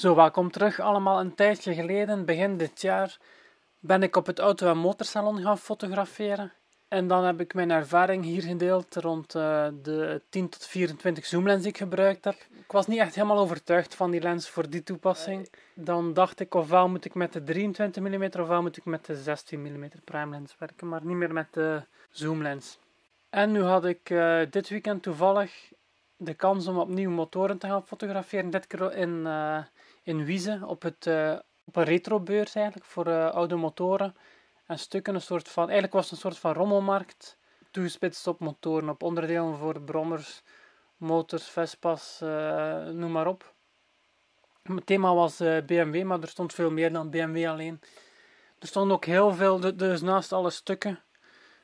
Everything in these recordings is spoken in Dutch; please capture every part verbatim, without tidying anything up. Zo, welkom terug allemaal. Een tijdje geleden, begin dit jaar, ben ik op het auto- en motorsalon gaan fotograferen. En dan heb ik mijn ervaring hier gedeeld rond uh, de tien tot vierentwintig zoomlens die ik gebruikt heb. Ik was niet echt helemaal overtuigd van die lens voor die toepassing. Dan dacht ik, ofwel moet ik met de drieëntwintig millimeter ofwel moet ik met de zestien millimeter prime lens werken, maar niet meer met de zoomlens. En nu had ik uh, dit weekend toevallig de kans om opnieuw motoren te gaan fotograferen. Dit keer in, uh, in Wieze, op, het, uh, op een retrobeurs eigenlijk, voor uh, oude motoren en stukken. Een soort van, eigenlijk was het een soort van rommelmarkt, toegespitst op motoren, op onderdelen voor brommers, motors, Vespas, uh, noem maar op. Het thema was uh, B M W, maar er stond veel meer dan B M W alleen. Er stonden ook heel veel, dus naast alle stukken,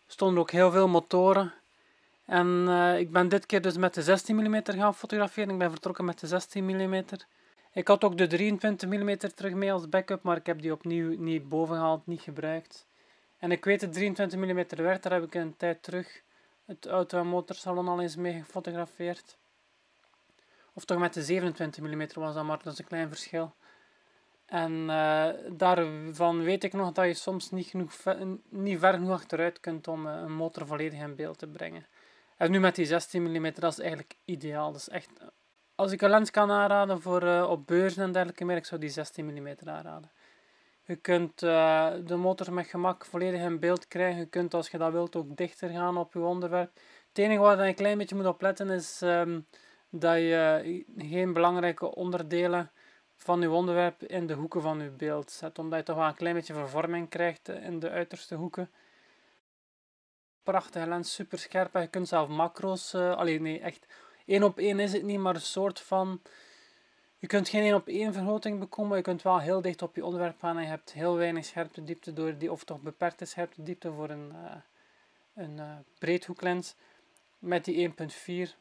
stonden ook heel veel motoren. En uh, ik ben dit keer dus met de zestien millimeter gaan fotograferen. Ik ben vertrokken met de zestien millimeter. Ik had ook de drieëntwintig millimeter terug mee als backup, maar ik heb die opnieuw niet boven gehaald, niet gebruikt. En ik weet dat drieëntwintig millimeter werd, daar heb ik een tijd terug het auto- en motorsalon al eens mee gefotografeerd. Of toch met de zevenentwintig millimeter was dat, maar dat is een klein verschil. En uh, daarvan weet ik nog dat je soms niet, genoeg, niet ver genoeg achteruit kunt om uh, een motor volledig in beeld te brengen. En nu met die zestien millimeter, dat is eigenlijk ideaal. Dat is echt, als ik een lens kan aanraden voor uh, op beurzen en dergelijke meer, ik zou die zestien millimeter aanraden. Je kunt uh, de motor met gemak volledig in beeld krijgen. Je kunt, als je dat wilt, ook dichter gaan op je onderwerp. Het enige waar je een klein beetje moet opletten is um, dat je geen belangrijke onderdelen van je onderwerp in de hoeken van je beeld zet, omdat je toch wel een klein beetje vervorming krijgt in de uiterste hoeken. Prachtige lens, super scherp. En je kunt zelf macro's, uh, allee, nee, echt één op één is het niet, maar een soort van, je kunt geen één op één vergroting bekomen. Je kunt wel heel dicht op je onderwerp gaan en je hebt heel weinig scherpte diepte door die, of toch beperkte scherpte diepte voor een, uh, een uh, breedhoeklens. Met die één komma vier je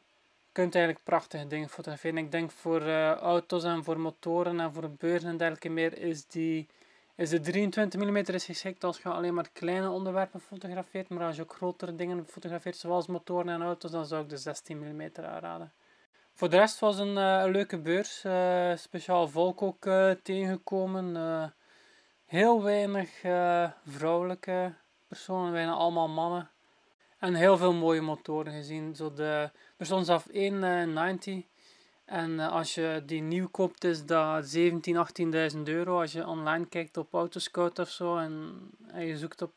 kunt eigenlijk prachtige dingen fotograferen. Ik denk voor uh, auto's en voor motoren en voor beurzen en dergelijke meer is die Is de drieëntwintig millimeter is geschikt als je alleen maar kleine onderwerpen fotografeert, maar als je ook grotere dingen fotografeert, zoals motoren en auto's, dan zou ik de zestien millimeter aanraden. Voor de rest was een, uh, een leuke beurs, uh, speciaal volk ook uh, tegengekomen. Uh, heel weinig uh, vrouwelijke personen, bijna allemaal mannen. En heel veel mooie motoren gezien. Zo de, er stond zelf één uh, negentig. En als je die nieuw koopt, is dat zeventienduizend, achttienduizend euro. Als je online kijkt op autoscout of zo en, en je zoekt op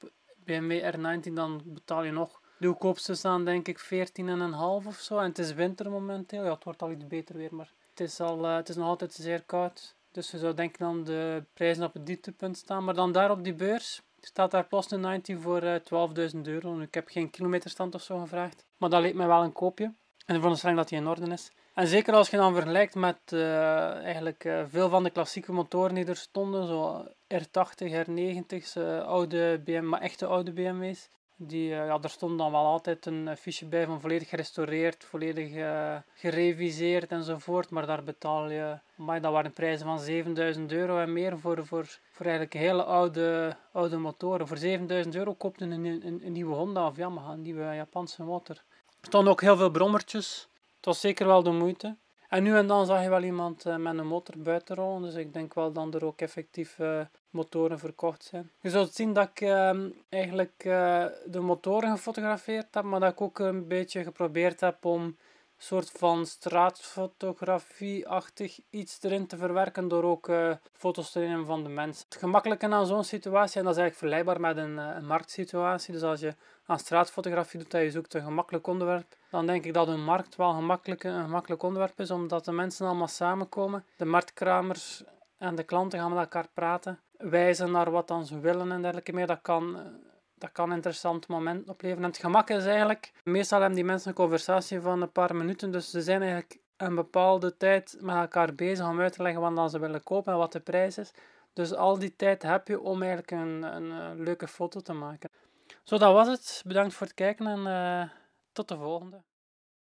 B M W R negentien, dan betaal je nog. De goedkoopste staan denk ik veertien komma vijf of zo. En het is winter momenteel. Ja, het wordt al iets beter weer, maar het is, al, uh, het is nog altijd zeer koud. Dus je zou denk ik dan de prijzen op het dieptepunt staan. Maar dan daar op die beurs staat daar plots een negentig voor uh, twaalfduizend euro. Nu, ik heb geen kilometerstand of zo gevraagd, maar dat leek mij wel een koopje. En veronderstelling dat die in orde is. En zeker als je dan vergelijkt met uh, eigenlijk uh, veel van de klassieke motoren die er stonden, zo R tachtig, R negentig, uh, oude B M W, maar echte oude B M W's. Die, uh, ja, er stond dan wel altijd een fiche bij van volledig gerestaureerd, volledig uh, gereviseerd enzovoort. Maar daar betaal je, maar dat waren prijzen van zevenduizend euro en meer voor, voor, voor eigenlijk hele oude, oude motoren. Voor zevenduizend euro koopt je een, een, een nieuwe Honda of Yamaha, een nieuwe Japanse motor. Er stonden ook heel veel brommertjes. Het was zeker wel de moeite. En nu en dan zag je wel iemand uh, met een motor buiten rollen. Dus ik denk wel dat er ook effectief uh, motoren verkocht zijn. Je zult zien dat ik uh, eigenlijk uh, de motoren gefotografeerd heb. Maar dat ik ook een beetje geprobeerd heb om een soort van straatfotografie-achtig iets erin te verwerken. Door ook uh, foto's te nemen van de mensen. Het gemakkelijke aan zo'n situatie, en dat is eigenlijk vergelijkbaar met een, uh, een marktsituatie. Dus als je aan straatfotografie doet dat je zoekt een gemakkelijk onderwerp, dan denk ik dat een markt wel gemakkelijk, een gemakkelijk onderwerp is, omdat de mensen allemaal samenkomen. De marktkramers en de klanten gaan met elkaar praten, wijzen naar wat dan ze willen en dergelijke meer. Dat kan, dat kan een interessant moment opleveren. En het gemak is eigenlijk, meestal hebben die mensen een conversatie van een paar minuten, dus ze zijn eigenlijk een bepaalde tijd met elkaar bezig om uit te leggen wat dan ze willen kopen en wat de prijs is. Dus al die tijd heb je om eigenlijk een, een leuke foto te maken. Zo, dat was het. Bedankt voor het kijken en uh, tot de volgende.